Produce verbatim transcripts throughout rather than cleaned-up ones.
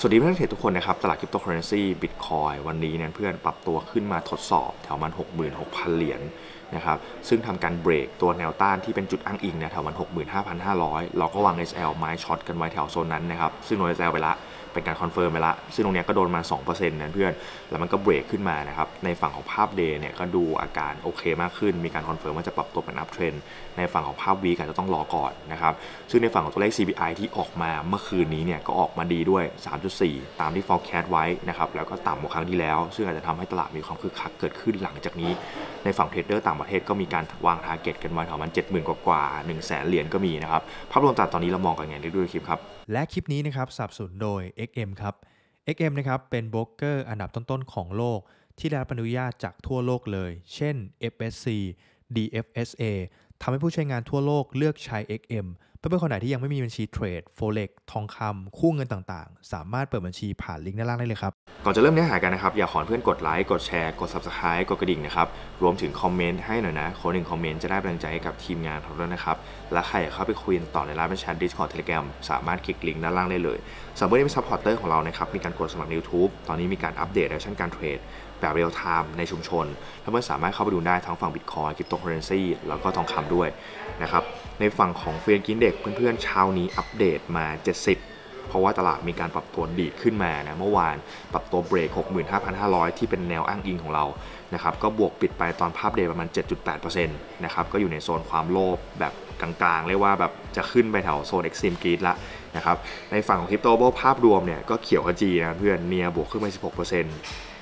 สวัสดีเพื่อนเทรดทุกคนนะครับตลาดคริปโตเคอเรนซีบิตคอยวันนี้เนี่ยเพื่อนปรับตัวขึ้นมาทดสอบแถวมัน หกหมื่นหกพัน เหรียญ น, นะครับซึ่งทำการเบรกตัวแนวต้านที่เป็นจุดอ้างอิงนะแถวมัน หกหมื่นห้าพันห้าร้อย เราก็วาง เอส แอล ไม้ช็อตกันไว้แถวโซนนั้นนะครับซึ่งโดน เอส แอล ไปละเป็นการคอนเฟิร์มไปละซึ่งตรงนี้ก็โดนมา สองเปอร์เซ็นต์ นะเพื่อนแล้วมันก็เบรกขึ้นมานะครับในฝั่งของภาพ Day เนี่ยก็ดูอาการโอเคมากขึ้นมีการคอนเฟิร์มว่าจะปรับตัวเป็นอัพเทรนในฝั่งของภาพ วี อาจจะต้องรอก่อนนะครับซึ่งในฝั่งของตัวเลข ซี พี ไอ ที่ออกมาเมื่อคืนนี้เนี่ยก็ออกมาดีด้วย สามจุดสี่ ตามที่ forecast ไว้นะครับแล้วก็ต่ำกว่าครั้งที่แล้วซึ่งอาจจะทำให้ตลาดมีความคึกคักเกิดขึ้นหลังจากนี้ในฝั่งเทรดเดอร์ต่างประเทศก็มีการวางทาร์เก็ตกันไว้แถวมัน เจ็ดหมื่น กว่าๆ หนึ่งแสน เหรียญก็มีนะครับภาพรวมตอนนี้เรามองกันไงด้วยคลิปครับและคลิปนี้นะครับสนับสนุนโดย เอ็กซ์ เอ็ม ครับ เอ็กซ์ เอ็ม นะครับเป็นโบรกเกอร์อันดับต้นๆของโลกที่ได้รับอนุญาตจากทั่วโลกเลยเช่น เอฟ เอส ซี ดี เอฟ เอส เอ ทำให้ผู้ใช้งานทั่วโลกเลือกใช้ เอ็กซ์ เอ็ม เพื่อเป็นคนไหนที่ยังไม่มีบัญชีเทรด Forex ทองคำคู่เงินต่างๆสามารถเปิดบัญชีผ่านลิงก์ด้านล่างได้เลยครับก่อนจะเริ่มเนื้อหากันนะครับอยากขอเพื่อนกดไลค์กดแชร์กด Subscribe กดกระดิ่งนะครับรวมถึงคอมเมนต์ให้หน่อยนะขอหนึ่งคอมเมนต์จะได้กำลังใจให้กับทีมงานของเรานะครับและใครอยากเข้าไปคุยต่อในไลน์แชท Discord Telegram สามารถคลิกลิงก์ด้านล่างได้เลยสำหรับเพื่อนที่เป็นซัพพอร์ตเตอร์ของเรานะครับมีการกดสมัครใน YouTube ตอนนี้มีการอัปเดตและชั้นการเทรดแบบเรียลไทม์ในชุมชนเพื่อนสามารถเข้าไปดูได้ทั้งฝั่ง Bitcoin Cryptocurrency แล้วก็ทองคำด้วยนะครับในฝั่งของ Fear Index เพื่อนๆเช้านี้อัปเดตมาเจ็ดสิบเพราะว่าตลาดมีการปรับตัวดีดขึ้นมานะเมื่อวานปรับตัวเบรก หกหมื่นห้าพันห้าร้อย ที่เป็นแนวอ้างอิงของเรานะครับก็บวกปิดไปตอนภาพเดย์ประมาณ เจ็ดจุดแปดเปอร์เซ็นต์ นะครับก็อยู่ในโซนความโลภแบบกลางๆเรียกว่าแบบจะขึ้นไปแถวโซน เอ็กซ์ เอ็ม Greed ละนะครับในฝั่งของคริปโตโบภาพรวมเนี่ยก็เขียวขจีนะเพื่อนเนียบวกขึ้นไป สิบหกเปอร์เซ็นต์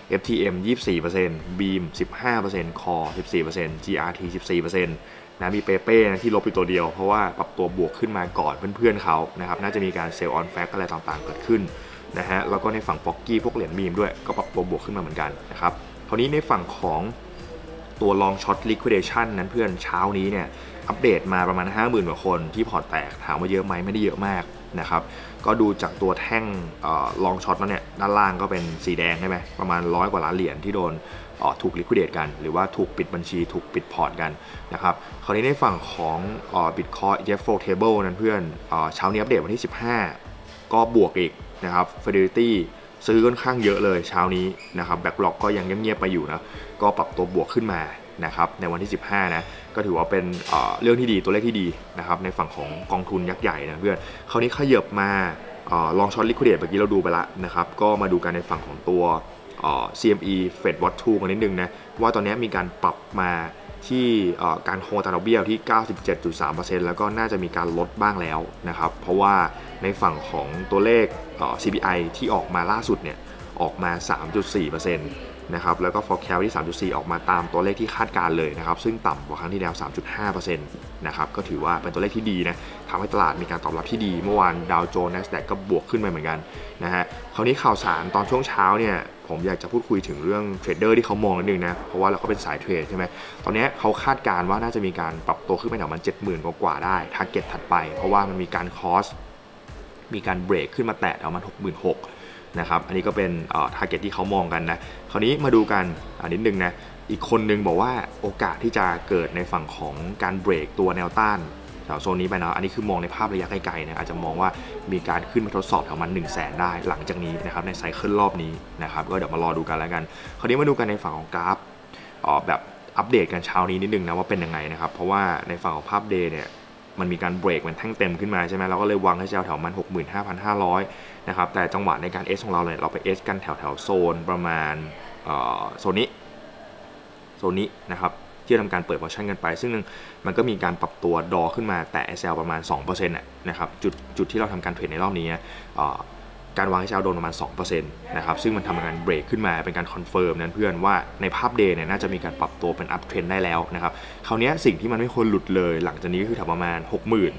เอฟ ที เอ็ม ยี่สิบสี่เปอร์เซ็นต์ บีม สิบห้าเปอร์เซ็นต์ คอ สิบสี่เปอร์เซ็นต์ จี อาร์ ที สิบสี่เปอร์เซ็นต์ นะมีเปเป้นะที่ลบไปตัวเดียวเพราะว่าปรับตัวบวกขึ้นมาก่อนเพื่อนๆเขานะครับน่าจะมีการเซลล์ออนแฟกอะไรต่างๆเกิดขึ้นนะฮะแล้วก็ในฝั่งฟอกกี้พวกเหรียญมีมด้วยก็ปรับตัวบวกขึ้นมาเหมือนกันนะครับคราวนี้ในฝั่งของตัวลองช็อต liquidation นั้นเพื่อนเช้านี้เนี่ยอัปเดตมาประมาณ ห้าหมื่น กว่าคนที่พอร์ตแตกถามว่าเยอะไหมไม่ได้เยอะมากนะครับก็ดูจากตัวแท่งลองช็อตนั่นเนี่ยด้านล่างก็เป็นสีแดงใช่ไหมประมาณร้อยกว่าล้านเหรียญที่โดนถูกลิควิดเดตกันหรือว่าถูกปิดบัญชีถูกปิดพอร์ตกันนะครับคราวนี้ในฝั่งของบิตคอยน์ Jeff Flow Table นั้นเพื่อนเช้านี้อัปเดตวันที่สิบห้าก็บวกอีกนะครับ Fidelity ซื้อค่อนข้างเยอะเลยเช้านี้นะครับแบ็กล็อกก็ยังเงียบๆไปอยู่นะก็ปรับตัวบวกขึ้นมานะครับในวันที่สิบห้านะก็ถือว่าเป็น เ, เรื่องที่ดีตัวเลขที่ดีนะครับในฝั่งของกองทุนยักษ์ใหญ่นะเพื่อนคราวนี้ขยับมาลองช็อตลิควิดเดตเมื่อกี้เราดูไปละนะครับก็มาดูกันในฝั่งของตัว ซี เอ็ม อี Fed Watch ทูกันนิดนึงนะว่าตอนนี้มีการปรับมาที่การโคตาดอกเบี้ยที่ เก้าสิบเจ็ดจุดสามเปอร์เซ็นต์ แล้วก็น่าจะมีการลดบ้างแล้วนะครับเพราะว่าในฝั่งของตัวเลข ซี พี ไอ ที่ออกมาล่าสุดเนี่ยออกมา สามจุดสี่เปอร์เซ็นต์นะครับแล้วก็ forecast ที่ สามจุดสี่ ออกมาตามตัวเลขที่คาดการเลยนะครับซึ่งต่ำกว่าครั้งที่แล้ว สามจุดห้าเปอร์เซ็นต์ นะครับก็ถือว่าเป็นตัวเลขที่ดีนะทำให้ตลาดมีการตอบรับที่ดีเมื่อวานดาวโจนส์ NASDAQ ก็บวกขึ้นไปเหมือนกันนะฮะคราวนี้ข่าวสารตอนช่วงเช้าเนี่ยผมอยากจะพูดคุยถึงเรื่องเทรดเดอร์ที่เขามองนิดนึงนะเพราะว่าเราก็เป็นสายเทรดใช่ไหมตอนนี้เขาคาดการว่าน่าจะมีการปรับตัวขึ้นไปแถวมัน เจ็ดหมื่น กว่าๆได้ทาร์เก็ตถัดไปเพราะว่ามันมีการคอสมีการเบรกขึ้นมาแตะแถวมัน หกหมื่นหกพันนะครับอันนี้ก็เป็นทาร์เก็ตที่เขามองกันนะคราวนี้มาดูกันนิดนึงนะอีกคนนึงบอกว่าโอกาสที่จะเกิดในฝั่งของการเบรกตัวแนวต้านแถวโซนนี้ไปเนาะอันนี้คือมองในภาพระยะไกลๆนะอาจจะมองว่ามีการขึ้นมาทดสอบแถวมัน หนึ่งแสน ได้หลังจากนี้นะครับในไซเคิลรอบนี้นะครับก็เดี๋ยวมารอดูกันแล้วกันคราวนี้มาดูกันในฝั่งของกราฟแบบอัปเดตกันเช้านี้นิดนึงนะว่าเป็นยังไงนะครับเพราะว่าในฝั่งของภาพเดย์เนี่ยมันมีการเบรกมันแท่งเต็มขึ้นมาใช่ไหมเราก็เลยวางให้แถวมัน หกหมื่นห้าพันห้าร้อย นะครับแต่จังหวะในการ S ของเราเนี่ยเราไป S กันแถวแถวโซนประมาณโซนนี้โซนนี้นะครับที่ทำการเปิด position กันไปซึ่งมันก็มีการปรับตัวดอขึ้นมาแต่ เอส แอล ประมาณ สองเปอร์เซ็นต์ นะครับจุดจุดที่เราทำการเทรดในรอบนี้การวางให้แอลโดนประมาณ สองเปอร์เซ็นต์ นะครับซึ่งมันทำการเบรกขึ้นมาเป็นการคอนเฟิร์มนั้นเพื่อนว่าในภาพเดย์เนี่ยน่าจะมีการปรับตัวเป็นอัพเทรนได้แล้วนะครับคราวนี้สิ่งที่มันไม่ควรหลุดเลยหลังจากนี้ก็คือแถวประมาณ หกหมื่น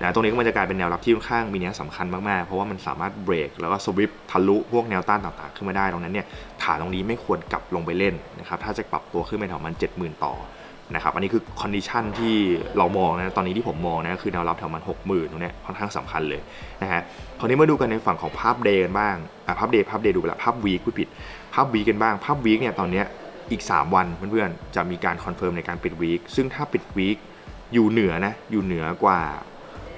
นะตรงนี้ก็มันจะกลายเป็นแนวรับที่ค่อนข้างมีนัยสำคัญมากๆเพราะว่ามันสามารถเบรกแล้วก็สวิปทะลุพวกแนวต้านต่างๆขึ้นมาได้ตรงนั้นเนี่ยฐานตรงนี้ไม่ควรกลับลงไปเล่นนะครับถ้าจะปรับตัวขึ้นไปแถวมัน เจ็ดหมื่น ต่อนะครับอันนี้คือคอนดิชันที่เรามองนะตอนนี้ที่ผมมองนะคือแนวรับแถวมัน หกหมื่น ตรงนี้ค่อนข้างสำคัญเลยนะฮะคราวนี้มาดูกันในฝั่งของภาพเดย์กันบ้างอ่ะภาพเดย์ภาพเดย์ดูไปละภาพวีคผิดภาพวีคกันบ้างภาพวีคเนี่ยตอนนี้อีกสามวันเพื่อนๆจะมีการคอนเฟิร์มในการปิดวีคซึ่งถ้าปิดวีคอยู่เหนือนะอยู่เหนือกว่า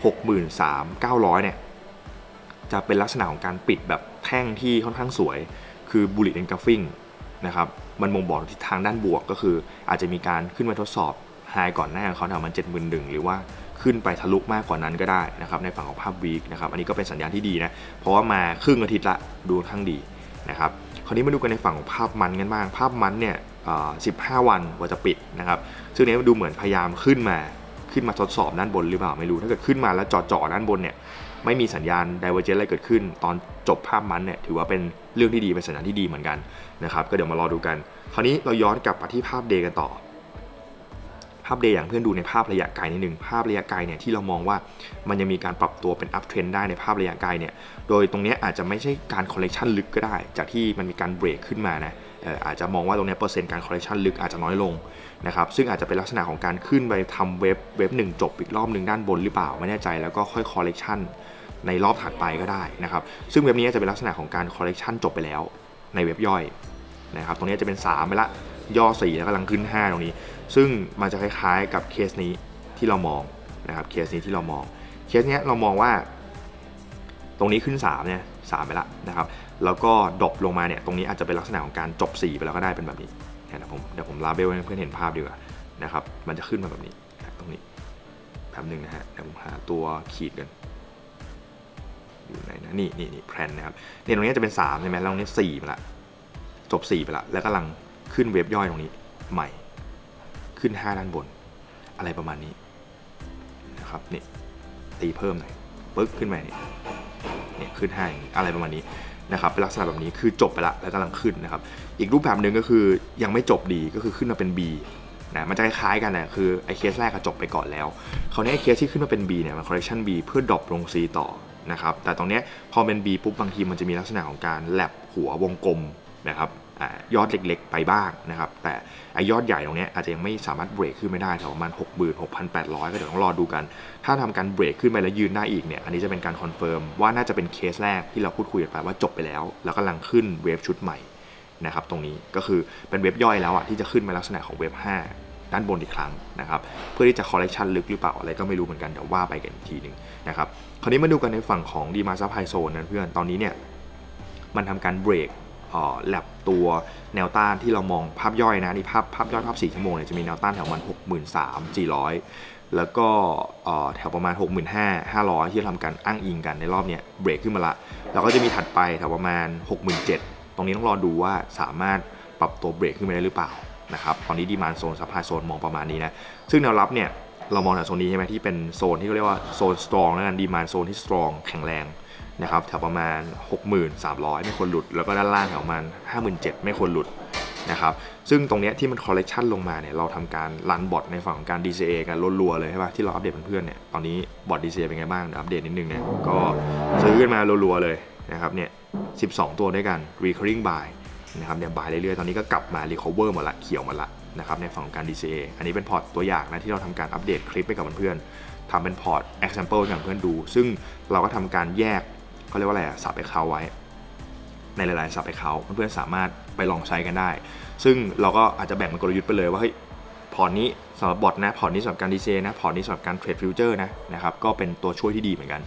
หกหมื่นสามพันเก้าร้อย เนี่ยจะเป็นลักษณะของการปิดแบบแ ท่งที่ค่อนข้างสวยคือบูลลิชเอนกราฟฟิ้งนะครับมันมองบอกทิศทางด้านบวกก็คืออาจจะมีการขึ้นมาทดสอบไฮก่อนหน้าเขาแถวมันเจ็ดหมื่นหนึ่งหรือว่าขึ้นไปทะลุมากกว่านั้นก็ได้นะครับในฝั่งของภาพวีคนะครับอันนี้ก็เป็นสัญญาณที่ดีนะเพราะว่ามาครึ่งอาทิตย์ละดูค่อนข้างดีนะครับคราวนี้มาดูกันในฝั่งของภาพมันกันบ้างภาพมันเนี่ยสิบห้าวันกว่าจะปิดนะครับซึ่งนี้ดูเหมือนพยายามขึ้นมาขึ้นมาทดสอบด้านบนหรือเปล่าไม่รู้ถ้าเกิดขึ้นมาแล้วจ่อๆด้านบนเนี่ยไม่มีสัญญาณไดเวอร์เจนต์อะไรเกิดขึ้นตอนจบภาพมันเนี่ยถือว่าเป็นเรื่องที่ดีเป็นสัญญาณที่ดีเหมือนกันนะครับก็เดี๋ยวมารอดูกันคราวนี้เราย้อนกลับมาที่ภาพเดย์กันต่อภาพเดย์อย่างเพื่อนดูในภาพระยะไกลนิดนึงภาพระยะไกลเนี่ยที่เรามองว่ามันยังมีการปรับตัวเป็นอัพเทรนด์ได้ในภาพระยะไกลเนี่ยโดยตรงนี้อาจจะไม่ใช่การคอลเลกชันลึกก็ได้จากที่มันมีการเบรกขึ้นมานะอาจจะมองว่าตรงนี้เปอร์เซ็นต์การคอลเลกชันลึกอาจจะน้อยลงนะครับซึ่งอาจจะเป็นลักษณะของการขึ้นไปทำเว็บเว็บหนึ่งจบอีกรอบหนึ่งด้านบนหรือเปล่าไม่แน่ใจแล้วก็ค่อยคอลเลกชันในรอบถัดไปก็ได้นะครับซึ่งเว็บนี้จะเป็นลักษณะของการคอลเลกชันจบไปแล้วในเว็บย่อยนะครับตรงนี้จะเป็นสามไปละย่อสี่แล้วกำลังขึ้นห้าตรงนี้ซึ่งมันจะคล้ายๆกับเคสนี้ที่เรามองนะครับเคสนี้ที่เรามองเคสนี้เรามองว่าตรงนี้ขึ้นสามเนี่ยสามไปละนะครับแล้วก็ดรอปลงมาเนี่ยตรงนี้อาจจะเป็นลักษณะของการจบสี่ไปแล้วก็ได้เป็นแบบนี้นะผมเดี๋ยวผมลาเบลให้เพื่อนเห็นภาพดีกว่านะครับมันจะขึ้นมาแบบนี้ตรงนี้แบบนึงนะฮะเดี๋ยวผมหาตัวขีดกันอยู่ไหนนะนี่นี่นี่แพลนนะครับเนี่ยตรงนี้จะเป็นสามใช่ไหมแล้วตรงนี้สี่ไปละจบสี่ไปละแล้วกำลังขึ้นเว็บย่อยตรงนี้ใหม่ขึ้นห้าด้านบนอะไรประมาณนี้นะครับนี่ตีเพิ่มหน่อยปึ๊กขึ้นมาเนี่ยเนี่ยขึ้นห้าอย่างนี้อะไรประมาณนี้นะครับเป็นลักษณะแบบนี้คือจบไปละแล้วกำลังขึ้นนะครับอีกรูปแบบหนึ่งก็คือยังไม่จบดีก็คือขึ้นมาเป็น B นะมันจะคล้ายๆกันนะคือไอเคสแรกก็จบไปก่อนแล้วคราวนี้ไอเคสที่ขึ้นมาเป็น B เนี่ยมัน correction B เพื่อดรอปลง C ต่อนะครับแต่ตรงนี้พอเป็น B ปุ๊บบางทีมันจะมีลักษณะของการแลบหัววงกลมนะครับยอดเล็กๆไปบ้างนะครับแต่ไอยอดใหญ่ตรงนี้อาจจะยังไม่สามารถเบรกขึ้นไม่ได้แถวประมาณ หกหมื่นหกพันแปดร้อย ก็เดี๋ยวต้องรอดูกันถ้าทำการเบรกขึ้นไปแล้วยืนได้อีกเนี่ยอันนี้จะเป็นการคอนเฟิร์มว่าน่าจะเป็นเคสแรกที่เราพูดคุยกันไปว่าจบไปแล้วแล้วกำลังขึ้นเวฟชุดใหม่นะครับตรงนี้ก็คือเป็นเวฟย่อยแล้วอะที่จะขึ้นมาลักษณะของเวฟห้าด้านบนอีกครั้งนะครับเพื่อที่จะคอลเลกชันลึกหรือเปล่าอะไรก็ไม่รู้เหมือนกันเดี๋ยวว่าไปกันอีกทีนึงนะครับคราวนี้มาดูกันในฝั่งของดีมาซัพพลายโซนนะเพื่อนตอนนี้เนี่ยมันทำการเบรกแลบตัวแนวต้านที่เรามองภาพย่อยนะนี่ภาพภาพย่อยภาพสี่ชั่วโมงเนี่ยจะมีแนวต้านแถวประมาณ หกหมื่นสามพันสี่ร้อย แล้วก็แถวประมาณ หกหมื่นห้าพันห้าร้อย ที่ทำการอ้างอิงกันในรอบเนี้ยเบรกขึ้นมาละแล้วก็จะมีถัดไปแถวประมาณ หกหมื่นเจ็ดพัน ตรงนี้ต้องรอดูว่าสามารถปรับตัวเบรกขึ้นมาได้หรือเปล่านะครับตอนนี้ดีมานด์โซนซัพพลายโซนมองประมาณนี้นะซึ่งแนวรับเนี่ยเรามองแถวโซนนี้ใช่ไหมที่เป็นโซนที่เขาเรียกว่าโซนสตรองแล้วกันดีมานด์โซนที่สตรองแข็งแรงนะครับแถวประมาณ หกหมื่นสามร้อย ไม่ควรหลุดแล้วก็ด้านล่างแถวประมาณ ห้าหมื่นเจ็ดพัน ไม่ควรหลุดนะครับซึ่งตรงเนี้ยที่มันคอลเลกชันลงมาเนี่ยเราทำการรันบอทในฝั่งของการ ดี ซี เอ กันรัวๆเลยใช่ป่ะที่เราอัปเดตเพื่อนๆเนี่ยตอนนี้บอท ดี ซี เอ เป็นไงบ้างอัปเดตนิดนึงเนี่ยก็ซื้อกันมารัวๆเลยนะครับเนี่ยสิบสองตัวด้วยกัน recurring buy นะครับเนี่ย buy เรื่อยๆตอนนี้ก็กลับมา recover หมดละเขียวหมดละนะครับในฝั่งของการ ดี ซี เอ อันนี้เป็นพอร์ตตัวอย่างนะที่เราทำการอัปเดตคลิปให้กับเพื่อนๆทำเป็นพอร์ต example อย่างเพื่อนดูซึ่งเราก็ทำการแยกเขาเรียกว่าอะไรสับไอเขาไว้ในหลายๆสับไอเขาเพื่อนๆสามารถไปลองใช้กันได้ซึ่งเราก็อาจจะแบ่งเป็นกลยุทธ์ไปเลยว่าเฮ้ยพอร์ตนี้สำหรับบอทนะพอร์ตนี้สำหรับการดีเซนะพอร์ตนี้สำหรับการเทรดฟิวเจอร์นะนะครับก็เป็นตัวช่วยที่ดีเหมือนกัน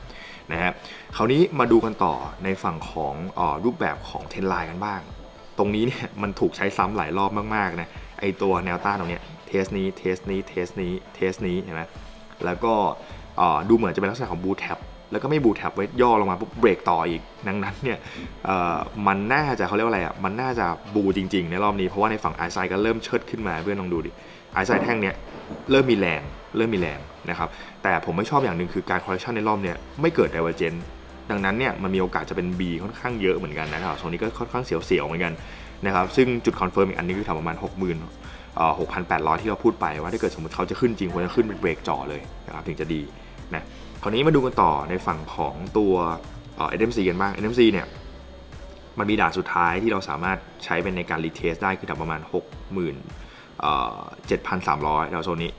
นะฮะคราวนี้มาดูกันต่อในฝั่งของรูปแบบของเทรนไลน์กันบ้างตรงนี้เนี่ยมันถูกใช้ซ้ำหลายรอบมากๆนะไอตัวแนวต้านตรงเนี้ยเทสนี้เทสนี้เทสนี้เทสนี้เห็นไหมแล้วก็ดูเหมือนจะเป็นลักษณะของบูทแท็บแล้วก็ไม่บูทแท็บไว้ย่อลงมาปุ๊บเบรกต่ออีกดังนั้นเนี่ยมันน่าจะเขาเรียกว่าอะไรอ่ะมันน่าจะบูจริงๆในรอบนี้เพราะว่าในฝั่งไอซ์ไซด์ก็เริ่มเชิดขึ้นมาเพื่อนลองดูดิไอซ์ไซด์แท่งเนี้ยเริ่มมีแรงเริ่มมีแรงนะครับแต่ผมไม่ชอบอย่างหนึ่งคือการคอลเลกชันในรอบเนี้ยไม่เกิดไดเวอร์เจนต์ดังนั้นเนี่ยมันมีโอกาสจะเป็น B ค่อนข้างเยอะเหมือนกันนะครับโซนนี้ก็ค่อนข้างเสียวๆเหมือนกันนะครับซึ่งจุดคอนเฟิร์มอีกอันนึงคือแถวประมาณ หกหมื่นหกพันแปดร้อยที่เราพูดไปว่าถ้าเกิดสมมติเขาจะขึ้นจริงควรจะขึ้นเป็นเบรกจ่อเลยนะครับถึงจะดีนะคราวนี้มาดูกันต่อในฝั่งของตัว เอส เอ็ม ซี กันบ้าง เอส เอ็ม ซี เนี่ยมันมีด่านสุดท้ายที่เราสามารถใช้เป็นในการรีเทสได้คือแถวประมาณ หกหมื่นเจ็ดพันสามร้อย แถวโซนนี้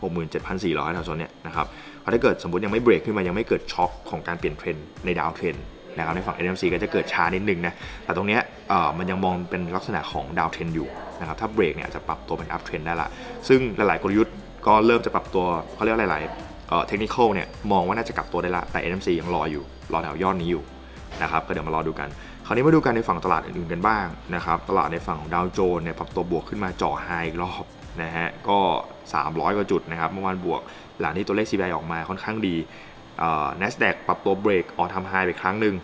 หกหมื่นเจ็ดพันสี่ร้อย แถวโซนเนี้ยนะครับถ้าเกิดสมมติยังไม่เบรกขึ้นมายังไม่เกิดช็อคของการเปลี่ยนเทรนด์ในดาวเทรนด์นะครับในฝั่ง เอส เอ็ม ซี ก็จะเกิดช้านิดนึงนะแต่ตรงเนี้ยมันยังมองเป็นลักษณะของดาวเทรนด์อยู่นะครับถ้าเบรกเนี่ยจะปรับตัวเป็นอัพเทรนด์ได้ละซึ่งหลายๆกลยุทธ์ก็เริ่มจะปรับตัวเขาเรียกว่าหลายเทคนิคเนี่ยมองว่าน่าจะกลับตัวได้ละแต่ เอ็น เอ็ม ซี ยังรออยู่รอแถวยอดนี้อยู่นะครับก็เดี๋ยวมารอดูกัน คราวนี้มาดูกันในฝั่งตลาดอื่นๆกันบ้างนะครับตลาดในฝั่งของดาวโจนส์เนี่ยปรับตัวบวกขึ้นมาจ่อไฮอีกรอบนะฮะก็สามร้อยกว่าจุดนะครับเมื่อวานบวกหลังที่ตัวเลข ซี พี ไอ ออกมาค่อนข้างดีเอ่อ NASDAQ ปรับตัวเบรกออลไทม์ไฮไปครั้งหนึ่ง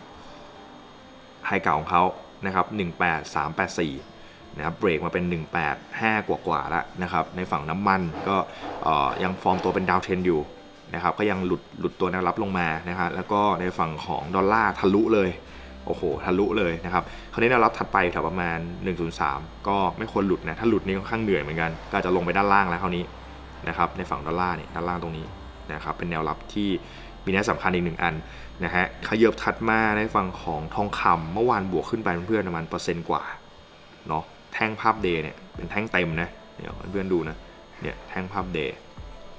ไฮเก่าของเขานะครับหนึ่งแปดสามแปดสี่นะครับเบรกมาเป็นหนึ่งแปดห้ากว่าๆแล้วนะครับในฝั่งน้ำมันก็ยังฟอร์มตัวเป็นดาวเทรนอยู่นะครับก็ยังหลุดหลุดตัวแนวรับลงมานะฮะแล้วก็ในฝั่งของดอลลาร์ทะลุเลยโอ้โหทะลุเลยนะครับคราวนี้แนวรับถัดไปแถวประมาณหนึ่งศูนย์สามก็ไม่ควรหลุดนะถ้าหลุดนี่ค่อนข้างเหนื่อยเหมือนกันก็จะลงไปด้านล่างแล้วคราวนี้นะครับในฝั่งดอลลาร์เนี่ยด้านล่างตรงนี้นะครับเป็นแนวรับที่มีนัยสำคัญอีกหนึ่งอันนะฮะขยับถัดมาในฝั่งของทองคำเมื่อวานบวกขึ้นไปเพื่อนประมาณเปอร์เซ็นต์กว่าเนาะแท่งภาพเดย์เนี่ยเป็นแท่งเต็มนะเดี๋ยวเพื่อนดูนะเนี่ยแท่งภาพเดย์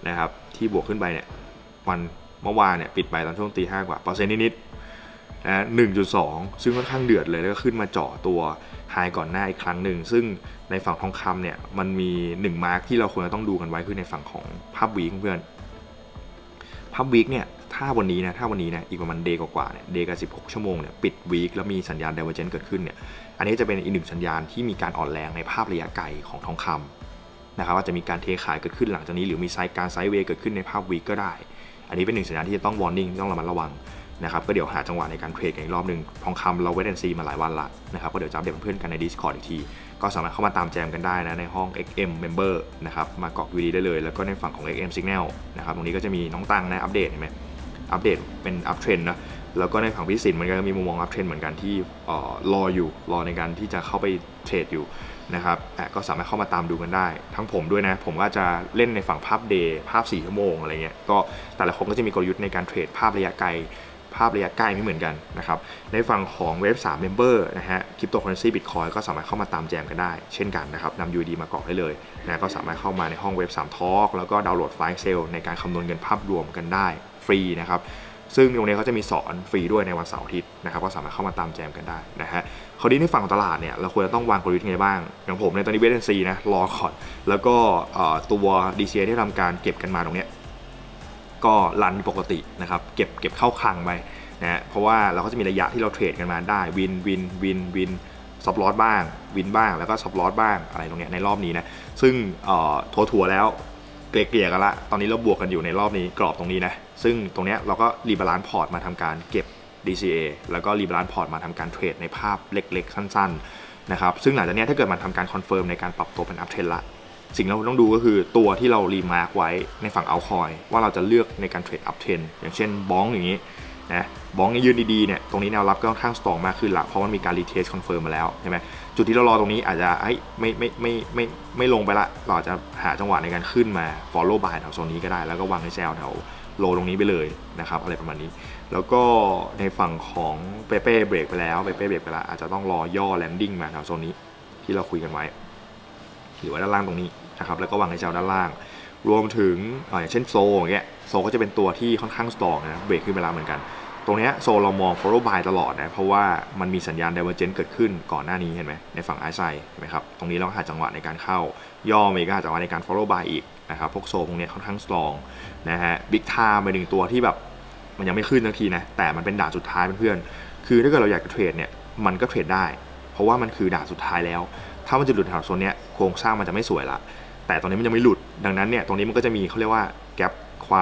นะครับที่บวกขึ้นไปเนี่ยวันเมื่อวานเนี่ยปิดไปตอนช่วงตีห้ากว่าเปอร์เซ็นต์นิดๆนะหนึ่งจุดสองซึ่งค่อนข้างเดือดเลยแล้วก็ขึ้นมาเจาะตัวไฮก่อนหน้าอีกครั้งหนึ่งซึ่งในฝั่งทองคำเนี่ยมันมีหนึ่งมาร์กที่เราควรจะต้องดูกันไว้คือในฝั่งของภาพวีคเพื่อนภาพวีคเนี่ยถ้าวันนี้นะถ้าวันนี้นะอีกประมาณเดย์กว่าๆเนี่ยเดย์กับสิบหกชั่วโมงเนี่ยปิดวีคแล้วมีสัญญาณ Divergence เกิดขึ้นเนี่ยอันนี้จะเป็นอีกหนึ่งสัญญาณที่มีการอ่อนแรงในภาพระยะไกลของทองคำนะครับว่าจะมีการเทขายเกิดขึ้นหลังจากนี้หรือมีไซด์การไซด์เวย์เกิดขึ้นในภาพวีคก็ได้อันนี้เป็นหนึ่งสัญญาณที่จะต้อง warning ต้องระมัดระวังนะครับก็เดี๋ยวหาจังหวะในการเทรดกันอีกรอบหนึ่งทองคำเราเวทแอนซีมาหลายวันละนะครับก็เดี๋ยวจะอัปเดตเพื่อนกันใน Discord อีกทีก็สามารถเข้ามาตามแจมกันได้นะในห้อง เอ็กซ์ เอ็ม Member นะครับมากรอก วี ดี ได้เลยแล้วก็ในฝั่งของ เอ็กซ์ เอ็ม Signal นะครับตรงนี้ก็จะมีน้องตังนะอัปเดตเห็นไหมอัปเดตเป็นอัพเทรนนะแล้วก็ในฝั่งพิสิทธิ์มันก็มีมุมมองอัพเทรนเหมือนกันที่รออยู่รอในการที่จะเข้าไปเทรดอยู่นะครับก็สามารถเข้ามาตามดูกันได้ทั้งผมด้วยนะผมก็จะเล่นในฝั่งภาพเดย์ภาพสี่ชั่วโมงอะไรเงี้ยก็แต่ละคนก็จะมีกลยุทธ์ในการเทรดภาพระยะไกลภาพระยะใกล้ไม่เหมือนกันนะครับในฝั่งของเว็บสาม Member นะฮะคริปโตเคอเรนซีบิตคอยก็สามารถเข้ามาตามแจมกันได้เช่นกันนะครับนำ ยู ดี มากรอกได้เลยนะก็สามารถเข้ามาในห้องเว็บสาม Talk แล้วก็ดาวน์โหลดไฟล์ Excel ในการคำนวณเงินภาพรวมกันได้ฟรีนะครับซึ่งตรงนี้เขาจะมีสอนฟรีด้วยในวันเสาร์อาทิตย์นะครับก็สามารถเข้ามาตามแจมกันได้นะฮะคราวนี้ในฝั่งตลาดเนี่ยเราควรจะต้องวางกลยุทธ์ไงบ้างอย่างผมในตอนนี้เวทแอนด์ซีนะรอก่อนแล้วก็ตัว ดี ซี ไอ ที่ทำการเก็บกันมาตรงนี้ก็รันปกตินะครับเก็บเก็บเข้าคลังไปนะเพราะว่าเราก็จะมีระยะที่เราเทรดกันมาได้วินวินวินวินซับลอตบ้างวินบ้างแล้วก็ซับลอตบ้างอะไรตรงเนี้ยในรอบนี้นะซึ่งถั่วถั่วแล้วเกลี่ยกันละตอนนี้เราบวกกันอยู่ในรอบนี้กรอบตรงนี้นะซึ่งตรงเนี้ยเราก็รีบาลานซ์พอร์ตมาทำการเก็บ ดี ซี เอ แล้วก็รีบาลานซ์พอร์ตมาทำการเทรดในภาพเล็กๆสั้นๆนะครับซึ่งหลังจากนี้ถ้าเกิดมันทำการคอนเฟิร์มในการปรับตัวเป็นอัพเทรนละสิ่งที่เราต้องดูก็คือตัวที่เรารีมาร์กไว้ในฝั่งเอาคอยว่าเราจะเลือกในการเทรดอัพเทรนอย่างเช่นบ้องอย่างนี้นะบ้องยืนดีๆเนี่ยตรงนี้แนวรับก็ค่อนข้างสตรองมากขึ้นละเพราะมันมีการรีเทสคอนเฟิร์มมาแล้วใช่ไหมจุดที่เรารอตรงนี้อาจจะไม่ไม่ไม่ไม่ไม่ลงไปละเราจะหาจังหวะในการขึ้นมา follow by แถวโซนนี้ก็ได้แล้วก็วางให้แซลแถวโลตรงนี้ไปเลยนะครับอะไรประมาณนี้แล้วก็ในฝั่งของเปเป้เบรกไปแล้วเปเป้เบรกไปแล้วอาจจะต้องรอย่อแลนดิ้งมาแถวโซนนี้ที่เราคุยกันไว้หรือว่าด้านล่างตรงนี้นะครับแล้วก็วางในแถวด้านล่างรวมถึงอย่างเช่นโซอย่างเงี้ยโซก็จะเป็นตัวที่ค่อนข้างสตรองนะเบรกขึ้นเวลาเหมือนกันตรงนี้โซเรามอง follow by ตลอดนะเพราะว่ามันมีสัญญาณ divergence เกิดขึ้นก่อนหน้านี้เห็นไหมในฝั่งไอซ์ไซเห็นไหมครับตรงนี้เราหาจังหวะในการเข้าย่อเมก้าจังหวะในการ follow by อีกนะครับพวกโซพวกนี้ค่อนข้างสตรองนะฮะบิ๊กทามเป็นหนึ่งตัวที่แบบมันยังไม่ขึ้นทันทีนะแต่มันเป็นด่านสุดท้ายเพื่อนๆคือถ้าเกิดเราอยากจะเทรดเนี่ยมันก็เทรดได้เพราะว่ามันคือด่านสุดท้ายแล้วถ้ามันจะหลุดแถวโซนนี้โครงสร้างมันจะไม่สวยละแต่ตอนนี้มันยังไม่หลุดดังนั้นเนี่ยตรงนี้มันก็จะมีเขาเรียกว่าแกลบความ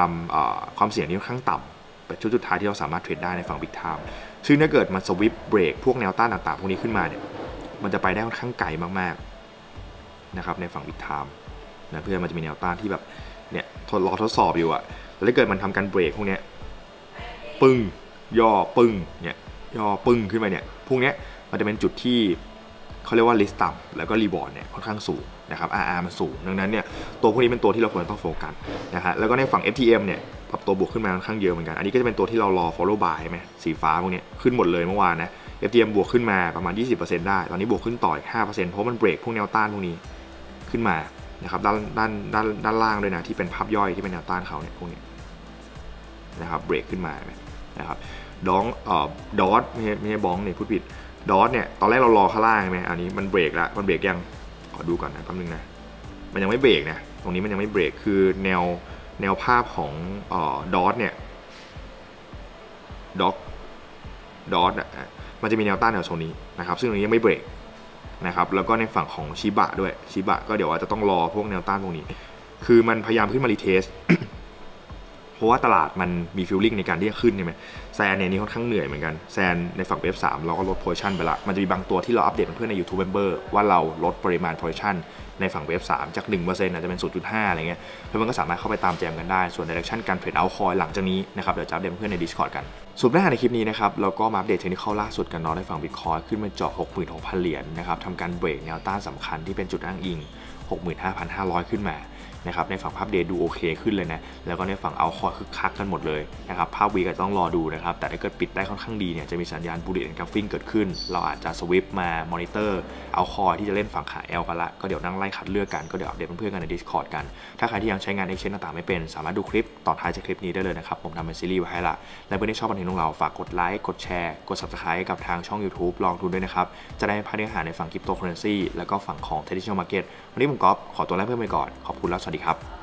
ความเสี่ยงที่ค่อนข้างต่ำเป็นชุดสุดท้ายที่เราสามารถเทรดได้ในฝั่งบิ๊กไทม์ซึ่งถ้าเกิดมันสวิปเบรกพวกแนวต้านต่างๆพวกนี้ขึ้นมาเนี่ยมันจะไปได้ค่อนข้างไกลมากๆนะครับในฝั่งบิ๊กไทม์นะเพื่อนมันจะมีแนวต้านที่แบบเนี่ยทดลองทดสอบอยู่อะแล้วถ้าเกิดมันทำการเบรกพวกนี้ปึ้งย่อปึ้งเนี่ยย่อปึ้งขึ้นมาเนี่ยพวกนี้มันจะเป็นจุดที่เขาเรียกว่าลิสต์ต่ำแล้วก็รีบอร์ดเนี่ยค่อนข้างสูงนะครับ อาร์ อาร์ มันสูงดังนั้นเนี่ยตัวพวกนี้เป็นตัวที่เราควรต้องโฟกัสนะฮะแล้วก็ในฝั่ง เอฟ ที เอ็ม เนี่ยปรับตัวบวกขึ้นมาค่อนข้างเยอะเหมือนกันอันนี้ก็จะเป็นตัวที่เรารอ follow by ไหมสีฟ้าพวกนี้ขึ้นหมดเลยเมื่อวานนะ เอฟ ที เอ็ม บวกขึ้นมาประมาณ ยี่สิบเปอร์เซ็นต์ ได้ตอนนี้บวกขึ้นต่ออีก ห้าเปอร์เซ็นต์ เพราะมันเบรกพวกแนวต้านพวกนี้ขึ้นมานะครับด้านด้านด้านด้านล่างด้วยนะที่เป็นภาพย่อยที่เป็นแนวต้านเขาเนี่ยพวกนี้นะครับเบรกขึ้นมานะครับดองเอ่อดอทไม่ใช่ไม่ใช่บองเนี่ยพูดผิดดอทเนี่ยตอนแรกเรารอข้างล่างใช่ไหมอันนี้มันเบรกแล้วมันเบรกยังขอดูก่อนนะแป๊บนึงนะมันยังไม่เบรกนะตรงนี้มันยังไม่เบรกคือแนวแนวภาพของดอทเนี่ยดอทดอทอ่ะ มันจะมีแนวต้านแนวโซนนี้นะครับซึ่งตรงนี้ยังไม่เบรกนะครับแล้วก็ในฝั่งของชิบะด้วยชิบะก็เดี๋ยวอาจจะต้องรอพวกแนวต้านพวกนี้คือมันพยายามขึ้นมารีเทส เพราะว่าตลาดมันมีฟิลลิ่งในการที่จะขึ้นใช่ไหมแซนเนี่ยนี่ค่อนข้างเหนื่อยเหมือนกันแซนในฝั่งเว็บสามเราก็ลดโพซิชันไปละมันจะมีบางตัวที่เราอัปเดตเพื่อนใน YouTube Member ว่าเราลดปริมาณโพซิชันในฝั่งเว็บสามจาก หนึ่งเปอร์เซ็นต์ อาจจะเป็น ศูนย์จุดห้า อะไรเงี้ยเพื่อนๆก็สามารถเข้าไปตามแจมกันได้ส่วน direction การเทรดเอาท์คอยหลังจากนี้นะครับเดี๋ยวจะอัปเดตเพื่อนใน Discord กันสุดท้ายในคลิปนี้นะครับเราก็มาอัปเดตเทคนิคล่าสุดกันเนาะในฝั่ง Bitcoin ขึ้นมาเจาะ หกหมื่นหกพัน เหรียญนะครับทำการเบรกแนวต้านสำคัญที่เป็นจุดอ้างอิง หกหมื่นห้าพันห้าร้อย ขึ้นมานะครับในฝั่งภาพเดย์ดูโอเคขึ้นเลยนะแล้วก็ในฝั่งเอาคอยคึกคักกันหมดเลยนะครับภาพวีก็ต้องรอดูนะครับแต่ถ้าเกิดปิดได้ค่อนข้างดีเนี่ยจะมีสัญญาณบูลลิชกราฟฟิ้งเกิดขึ้นเราอาจจะสวิปมามอนิเตอร์เอาคอยที่จะเล่นฝั่งขาแอลกันละก็เดี๋ยวนั่งไล่คัดเลือกกันก็เดี๋ยวอัปเดตเพื่อนๆกันใน Discord กันถ้าใครที่ยังใช้งาน เอ็กซ์ เอ็ม ต่างๆไม่เป็นสามารถดูคลิปต่อท้ายจากคลิปนี้ได้เลยนะครับผมทำเป็นซีรีส์ไว้ให้ละและเพื่อนที่ชอบคอนเทนต์ของเราฝากกดไลค์กดแชร์กด Subscribe กับทางช่อง YouTube ลองทุนด้วยนะครับจะได้พาเนื้อหาในฝั่งคริปโตเคอเรนซีแล้วก็ฝั่งของ Traditional Market วันนี้ผมก๊อฟขอตัวลาเพื่อนไปก่อนขอบคุณและสวัสดีครับ